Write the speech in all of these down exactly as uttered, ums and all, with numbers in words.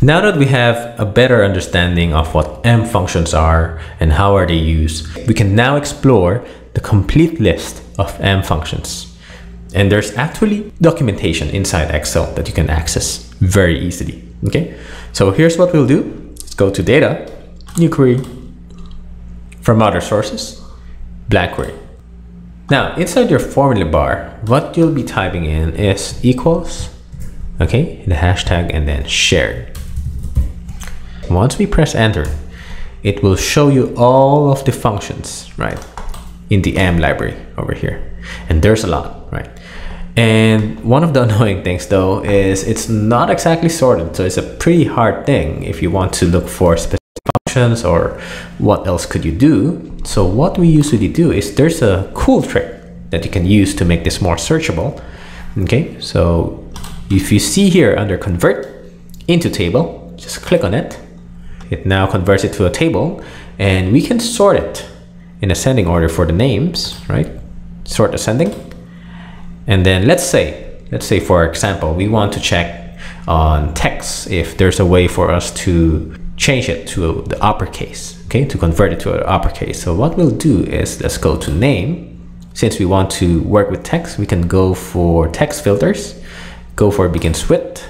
Now that we have a better understanding of what M functions are and how are they used, we can now explore the complete list of M functions. And there's actually documentation inside Excel that you can access very easily, okay? So here's what we'll do. Let's go to data, new query, from other sources, blank query. Now, inside your formula bar, what you'll be typing in is equals, okay, the hashtag, and then shared. Once we press enter, it will show you all of the functions, right, in the M library over here. And there's a lot, right? And one of the annoying things though is it's not exactly sorted. So it's a pretty hard thing if you want to look for specific functions or what else could you do. So what we usually do is there's a cool trick that you can use to make this more searchable. Okay, so if you see here under convert into table, just click on it. It now converts it to a table, and we can sort it in ascending order for the names, right? Sort ascending. And then let's say, let's say for example, we want to check on text if there's a way for us to change it to the uppercase, okay? To convert it to an uppercase. So what we'll do is let's go to name. Since we want to work with text, we can go for text filters, go for begins with,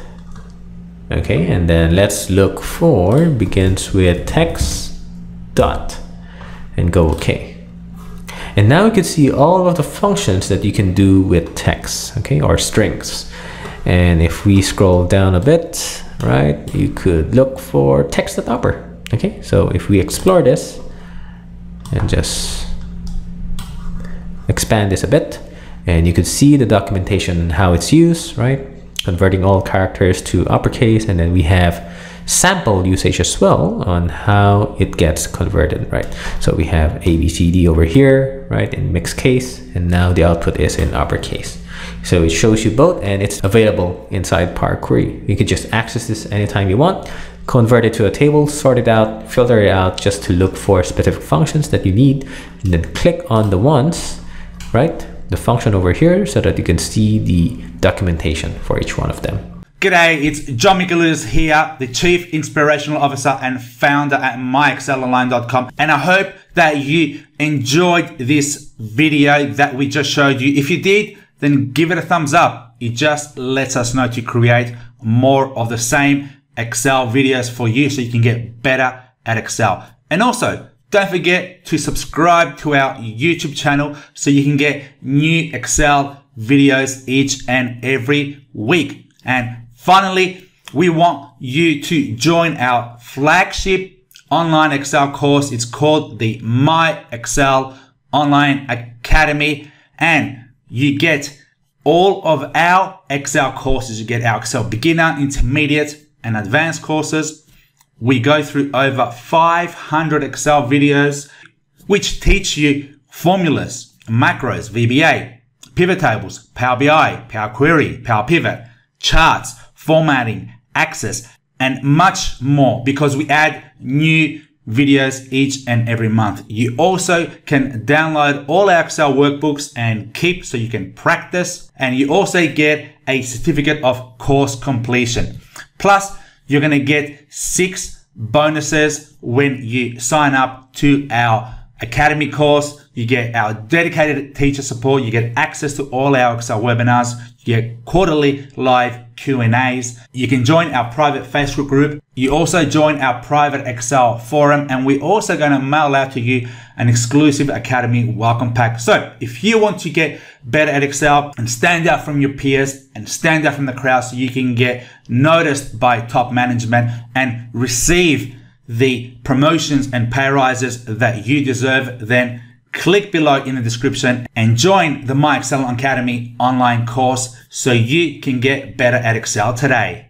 okay? And then let's look for begins with text dot. And go okay. And now you can see all of the functions that you can do with text, okay, or strings. And if we scroll down a bit, right, you could look for text.upper, okay? So if we explore this and just expand this a bit, and you could see the documentation and how it's used, right? Converting all characters to uppercase, and then we have sample usage as well on how it gets converted, right? So we have A, B, C, D over here, right, in mixed case, and now the output is in uppercase. So it shows you both, and it's available inside Power Query. You can just access this anytime you want, convert it to a table, sort it out, filter it out just to look for specific functions that you need, and then click on the ones, right, the function over here, so that you can see the documentation for each one of them. G'day, it's John Michaluz here, the Chief Inspirational Officer and founder at my excel online dot com. And I hope that you enjoyed this video that we just showed you. If you did, then give it a thumbs up. It just lets us know to create more of the same Excel videos for you so you can get better at Excel. And also, don't forget to subscribe to our YouTube channel so you can get new Excel videos each and every week. And finally, we want you to join our flagship online Excel course. It's called the My Excel Online Academy. And you get all of our Excel courses. You get our Excel beginner, intermediate, and advanced courses. We go through over five hundred Excel videos, which teach you formulas, macros, V B A, pivot tables, Power B I, Power Query, Power Pivot, charts, formatting, access, and much more, because we add new videos each and every month. You also can download all our Excel workbooks and keep so you can practice, and you also get a certificate of course completion. Plus, you're going to get six bonuses when you sign up to our Academy course. You get our dedicated teacher support, you get access to all our Excel webinars, you get quarterly live Q and A's, you can join our private Facebook group, you also join our private Excel forum, and we're also going to mail out to you an exclusive Academy welcome pack. So if you want to get better at Excel and stand out from your peers and stand out from the crowd so you can get noticed by top management and receive the promotions and pay rises that you deserve, then click below in the description and join the My Excel Academy online course so you can get better at Excel today.